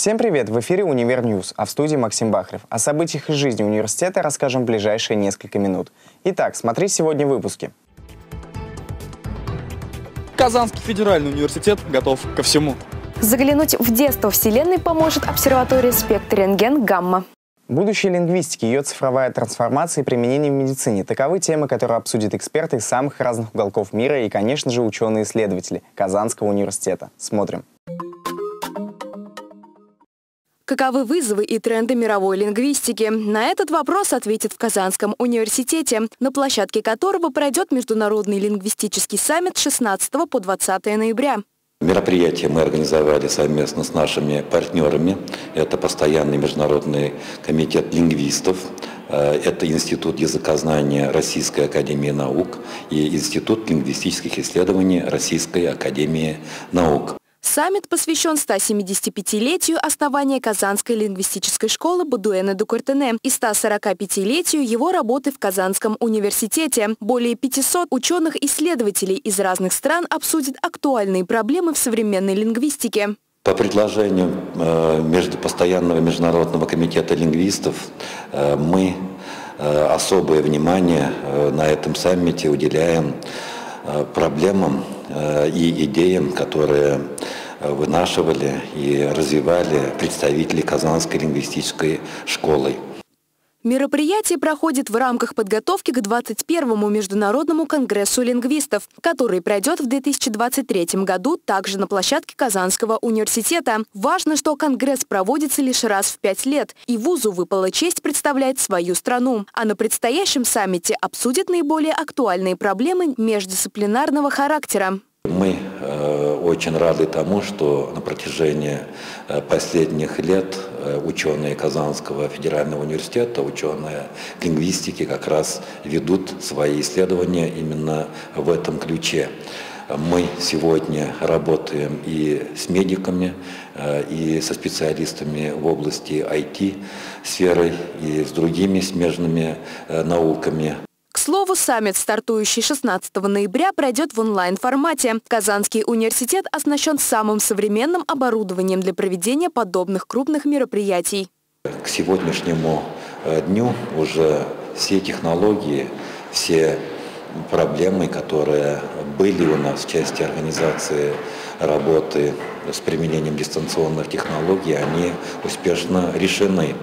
Всем привет! В эфире «Универ Ньюс», а в студии Максим Бахрев. О событиях из жизни университета расскажем в ближайшие несколько минут. Итак, смотри сегодня в выпуске. Казанский федеральный университет готов ко всему. Заглянуть в детство Вселенной поможет обсерватория «Спектр рентген гамма». Будущее лингвистики, ее цифровая трансформация и применение в медицине – таковы темы, которые обсудят эксперты из самых разных уголков мира и, конечно же, ученые-исследователи Казанского университета. Смотрим. Каковы вызовы и тренды мировой лингвистики? На этот вопрос ответит в Казанском университете, на площадке которого пройдет международный лингвистический саммит с 16 по 20 ноября. Мероприятие мы организовали совместно с нашими партнерами. Это постоянный международный комитет лингвистов, это Институт языкознания Российской академии наук и Институт лингвистических исследований Российской академии наук. Саммит посвящен 175-летию основания Казанской лингвистической школы Бодуэна де Куртенэ и 145-летию его работы в Казанском университете. Более 500 ученых-исследователей из разных стран обсудят актуальные проблемы в современной лингвистике. По предложению Постоянного международного комитета лингвистов мы особое внимание на этом саммите уделяем проблемам и идеям, которые вынашивали и развивали представители Казанской лингвистической школы. Мероприятие проходит в рамках подготовки к 21-му международному конгрессу лингвистов, который пройдет в 2023 году также на площадке Казанского университета. Важно, что конгресс проводится лишь раз в 5 лет, и вузу выпала честь представлять свою страну. А на предстоящем саммите обсудят наиболее актуальные проблемы междисциплинарного характера. Мы очень рады тому, что на протяжении последних лет ученые Казанского федерального университета, ученые лингвистики как раз ведут свои исследования именно в этом ключе. Мы сегодня работаем и с медиками, и со специалистами в области IT-сферы, и с другими смежными науками. К слову, саммит, стартующий 16 ноября, пройдет в онлайн-формате. Казанский университет оснащен самым современным оборудованием для проведения подобных крупных мероприятий. К сегодняшнему дню уже все технологии, все проблемы, которые были у нас в части организации работы с применением дистанционных технологий, они успешно решены.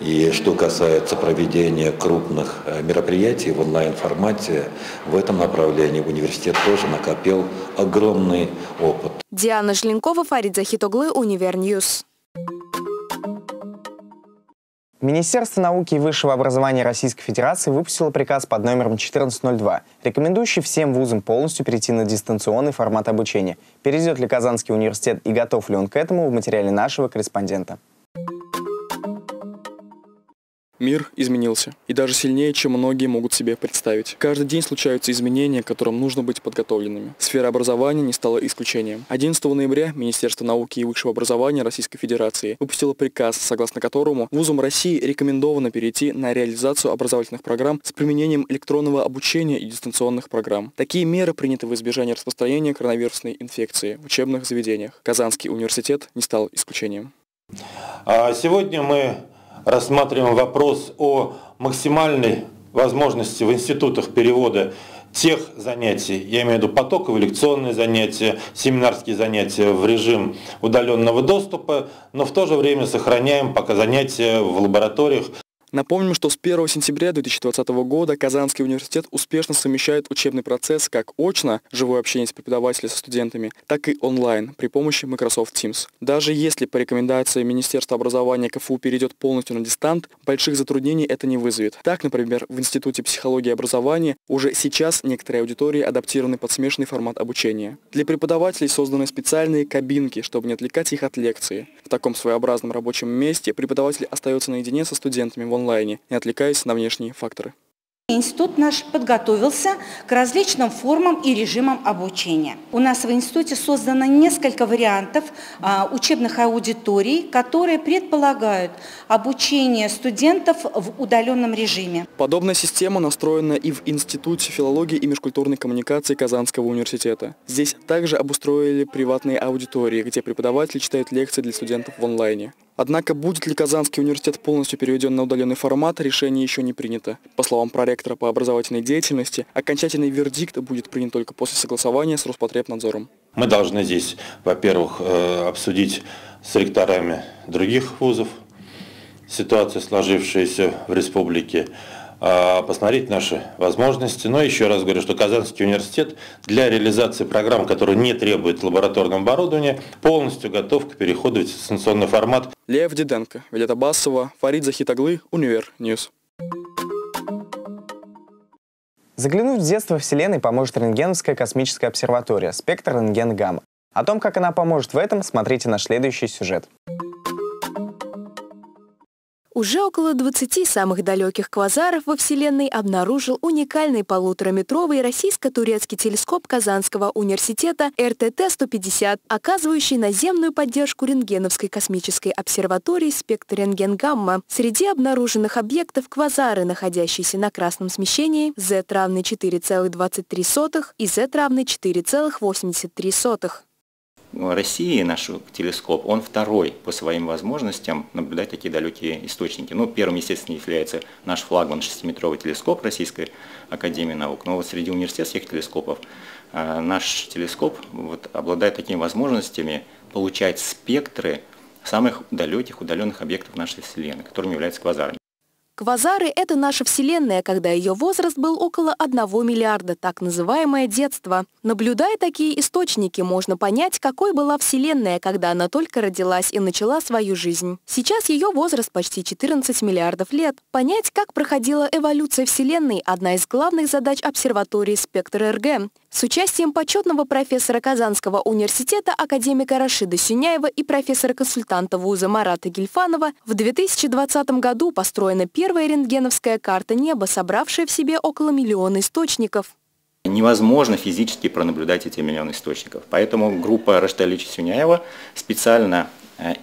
И что касается проведения крупных мероприятий в онлайн-формате, в этом направлении университет тоже накопил огромный опыт. Диана Шленкова, Фарид Захитоглы, Универ Ньюс. Министерство науки и высшего образования Российской Федерации выпустило приказ под номером 1402, рекомендующий всем вузам полностью перейти на дистанционный формат обучения. Перейдет ли Казанский университет и готов ли он к этому, в материале нашего корреспондента. Мир изменился. И даже сильнее, чем многие могут себе представить. Каждый день случаются изменения, к которым нужно быть подготовленными. Сфера образования не стала исключением. 11 ноября Министерство науки и высшего образования Российской Федерации выпустило приказ, согласно которому вузам России рекомендовано перейти на реализацию образовательных программ с применением электронного обучения и дистанционных программ. Такие меры приняты в избежание распространения коронавирусной инфекции в учебных заведениях. Казанский университет не стал исключением. Сегодня мы рассматриваем вопрос о максимальной возможности в институтах перевода тех занятий, я имею в виду потоковые лекционные занятия, семинарские занятия в режим удаленного доступа, но в то же время сохраняем пока занятия в лабораториях. Напомним, что с 1 сентября 2020 года Казанский университет успешно совмещает учебный процесс как очно, живое общение с преподавателями со студентами, так и онлайн при помощи Microsoft Teams. Даже если по рекомендации Министерства образования КФУ перейдет полностью на дистант, больших затруднений это не вызовет. Так, например, в Институте психологии и образования уже сейчас некоторые аудитории адаптированы под смешанный формат обучения. Для преподавателей созданы специальные кабинки, чтобы не отвлекать их от лекции. В таком своеобразном рабочем месте преподаватель остается наедине со студентами в онлайне, не отвлекаясь на внешние факторы. Институт наш подготовился к различным формам и режимам обучения. У нас в институте создано несколько вариантов учебных аудиторий, которые предполагают обучение студентов в удаленном режиме. Подобная система настроена и в Институте филологии и межкультурной коммуникации Казанского университета. Здесь также обустроили приватные аудитории, где преподаватели читают лекции для студентов в онлайне. Однако, будет ли Казанский университет полностью переведен на удаленный формат, решение еще не принято. По словам проректора по образовательной деятельности, окончательный вердикт будет принят только после согласования с Роспотребнадзором. Мы должны здесь, во-первых, обсудить с ректорами других вузов ситуацию, сложившуюся в республике, посмотреть наши возможности. Но еще раз говорю, что Казанский университет для реализации программ, которые не требуют лабораторного оборудования, полностью готов к переходу в дистанционный формат. Лев Диденко, Виолетта Басова, Фарид Захитоглы, Универ Ньюс. Заглянуть в детство Вселенной поможет рентгеновская космическая обсерватория «Спектр рентген гамма». О том, как она поможет в этом, смотрите наш следующий сюжет. Уже около 20 самых далеких квазаров во Вселенной обнаружил уникальный полутораметровый российско-турецкий телескоп Казанского университета РТТ-150, оказывающий наземную поддержку рентгеновской космической обсерватории «Спектр рентген гамма». Среди обнаруженных объектов квазары, находящиеся на красном смещении Z равны 4,23 и Z равны 4,83. России наш телескоп, он второй по своим возможностям наблюдать такие далекие источники. Ну, первым, естественно, является наш флагман 6-метровый телескоп Российской академии наук. Но вот среди университетских телескопов наш телескоп обладает такими возможностями получать спектры самых далеких, удаленных объектов нашей Вселенной, которыми являются квазары. Квазары – это наша Вселенная, когда ее возраст был около 1 миллиарда, так называемое детство. Наблюдая такие источники, можно понять, какой была Вселенная, когда она только родилась и начала свою жизнь. Сейчас ее возраст почти 14 миллиардов лет. Понять, как проходила эволюция Вселенной – одна из главных задач обсерватории «Спектр-РГ». С участием почетного профессора Казанского университета академика Рашида Сюняева и профессора-консультанта вуза Марата Гельфанова в 2020 году построена первая рентгеновская карта неба, собравшая в себе около миллиона источников. Невозможно физически пронаблюдать эти миллионы источников, поэтому группа Рашида Ильича Сюняева специально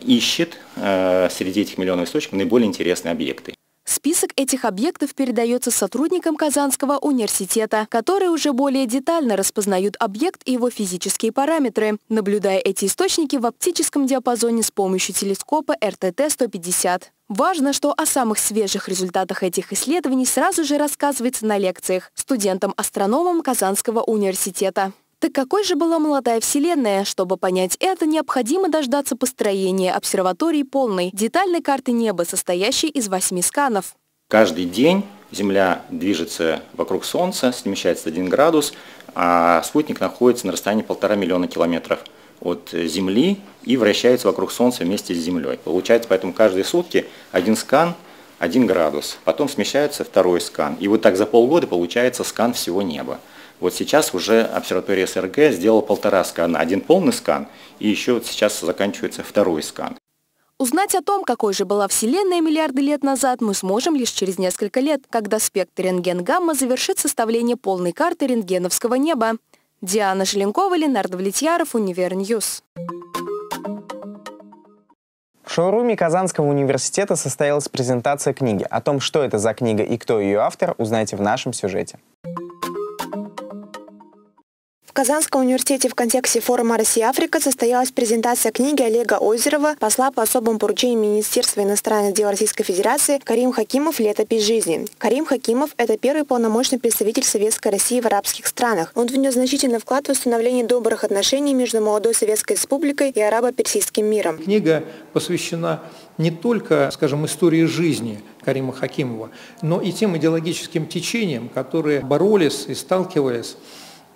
ищет среди этих миллионов источников наиболее интересные объекты. Список этих объектов передается сотрудникам Казанского университета, которые уже более детально распознают объект и его физические параметры, наблюдая эти источники в оптическом диапазоне с помощью телескопа РТТ-150. Важно, что о самых свежих результатах этих исследований сразу же рассказывается на лекциях студентам-астрономам Казанского университета. Так какой же была молодая Вселенная? Чтобы понять это, необходимо дождаться построения обсерватории полной, детальной карты неба, состоящей из 8 сканов. Каждый день Земля движется вокруг Солнца, смещается 1 градус, а спутник находится на расстоянии 1,5 миллиона километров от Земли и вращается вокруг Солнца вместе с Землей. Получается, поэтому каждые сутки 1 скан, 1 градус, потом смещается 2 скан. И вот так за полгода получается скан всего неба. Вот сейчас уже обсерватория СРГ сделала 1,5 скана, 1 полный скан, и еще вот сейчас заканчивается 2 скан. Узнать о том, какой же была Вселенная миллиарды лет назад, мы сможем лишь через несколько лет, когда спектр рентген-гамма завершит составление полной карты рентгеновского неба. Диана Желенкова, Ленард Влетьяров, Универ Ньюс. В шоуруме Казанского университета состоялась презентация книги. О том, что это за книга и кто ее автор, узнаете в нашем сюжете. В Казанском университете в контексте форума «Россия-Африка» состоялась презентация книги Олега Озерова, посла по особому поручению Министерства иностранных дел Российской Федерации Карим Хакимов «Летопись жизни». Карим Хакимов – это первый полномочный представитель Советской России в арабских странах. Он внес значительный вклад в установление добрых отношений между молодой Советской Республикой и арабо-персидским миром. Книга посвящена не только, скажем, истории жизни Карима Хакимова, но и тем идеологическим течениям, которые боролись и сталкивались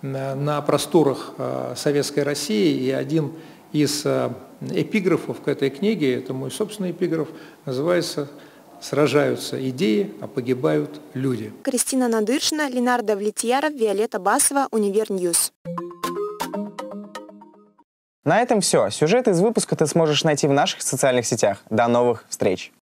на просторах Советской России, и один из эпиграфов к этой книге, это мой собственный эпиграф, называется «Сражаются идеи, а погибают люди». Кристина Надыршина, Ленар Давлетьяров, Виолетта Басова, Универ Ньюс. На этом все. Сюжет из выпуска ты сможешь найти в наших социальных сетях. До новых встреч!